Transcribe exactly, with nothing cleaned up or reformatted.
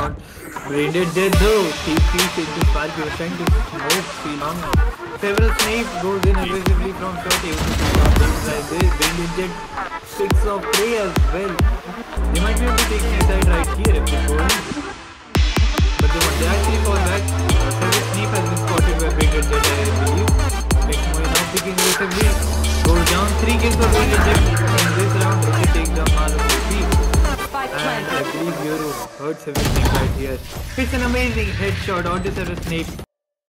not. Where did they go? T Ps in this park were trying to move Silanga. Several snakes rolled in aggressively from thirty. Like this, they did six of three as well. They might be able to take suicide right here if they go in. But they, they actually fall back. Several snake has been spotted by Baited Jet, I believe. Next move is now picking aggressively. Goes down three kills for Baited Jet. In this round, they take the Malabari. And I believe Euro hurts everything right here. It's an amazing headshot onto Severus Snape.